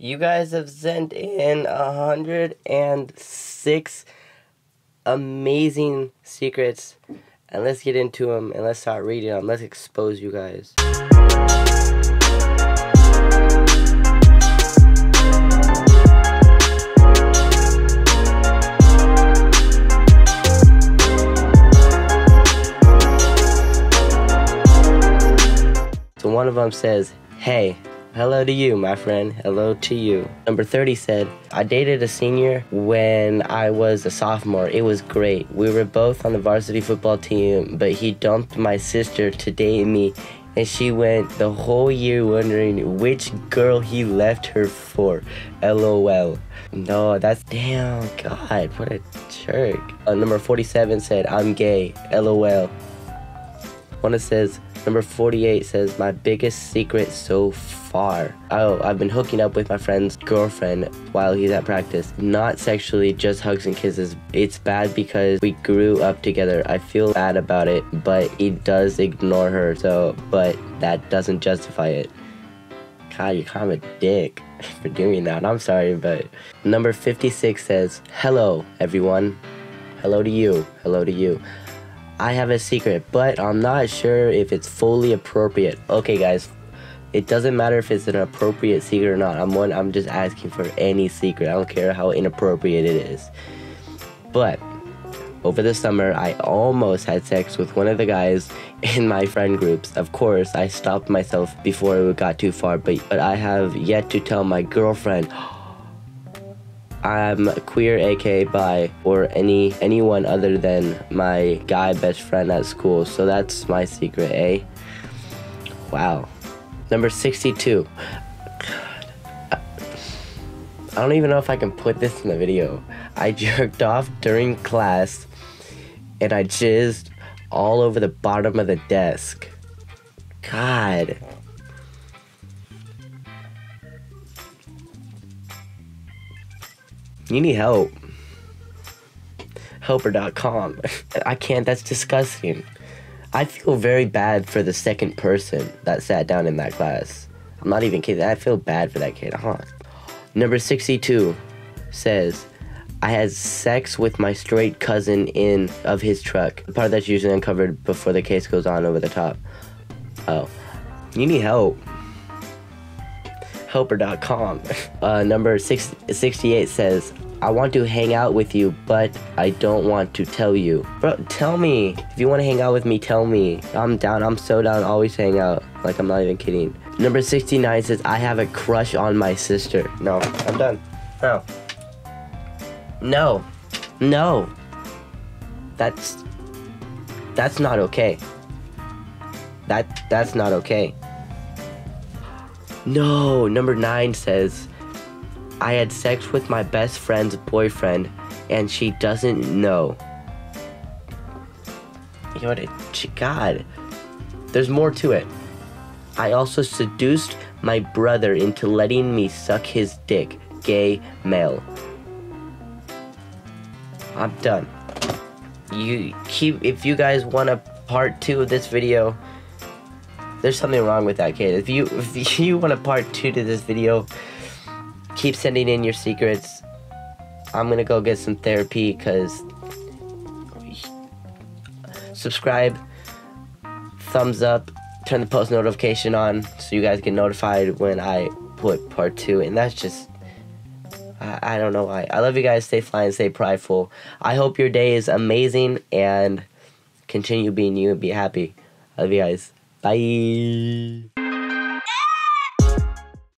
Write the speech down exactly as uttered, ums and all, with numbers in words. You guys have sent in one hundred six amazing secrets, and let's get into them and let's start reading them. Let's expose you guys. So one of them says, "Hey, hello to you, my friend. Hello to you." Number thirty said, "I dated a senior when I was a sophomore. It was great. We were both on the varsity football team, but he dumped my sister to date me, and she went the whole year wondering which girl he left her for. LOL." No, that's damn God. What a jerk. Uh, number forty-seven said, "I'm gay. LOL." One that says, number forty-eight says, "My biggest secret so far. Oh, I've been hooking up with my friend's girlfriend while he's at practice. Not sexually, just hugs and kisses. It's bad because we grew up together. I feel bad about it, but he does ignore her, so, but that doesn't justify it." God, you're kind of a dick for doing that. I'm sorry, but. Number fifty-six says, "Hello, everyone. Hello to you. Hello to you. I have a secret, but I'm not sure if it's fully appropriate." Okay, guys, it doesn't matter if it's an appropriate secret or not. I'm one. I'm just asking for any secret. I don't care how inappropriate it is. "But over the summer, I almost had sex with one of the guys in my friend groups. Of course, I stopped myself before it got too far, but, but I have yet to tell my girlfriend. I'm queer, aka bi, or any anyone other than my guy best friend at school. So that's my secret, eh?" Wow. Number sixty-two. God. I, I don't even know if I can put this in the video. "I jerked off during class, and I jizzed all over the bottom of the desk." God. You need help. Helper dot com. I can't, that's disgusting. I feel very bad for the second person that sat down in that class. I'm not even kidding. I feel bad for that kid, huh? Number sixty-two says, "I had sex with my straight cousin in of his truck." The part that's usually uncovered before the case goes on over the top. Oh. You need help. Helper dot com. Uh, number six, sixty-eight says, "I want to hang out with you, but I don't want to tell you." Bro, tell me. If you want to hang out with me, tell me. I'm down. I'm so down. Always hang out. Like, I'm not even kidding. Number sixty-nine says, "I have a crush on my sister." No, I'm done. No. No. No. That's... That's not okay. That... That's not okay. No. Number nine says, "I had sex with my best friend's boyfriend, and she doesn't know." You know what? God, there's more to it. "I also seduced my brother into letting me suck his dick. Gay male." I'm done. You keep. If you guys want a part two of this video, there's something wrong with that kid. If you if you want a part two to this video, keep sending in your secrets. I'm gonna go get some therapy, cause subscribe, thumbs up, turn the post notification on so you guys get notified when I put part two. And that's just, I, I don't know why. I love you guys. Stay flying, stay prideful. I hope your day is amazing and continue being you and be happy. I love you guys. Bye.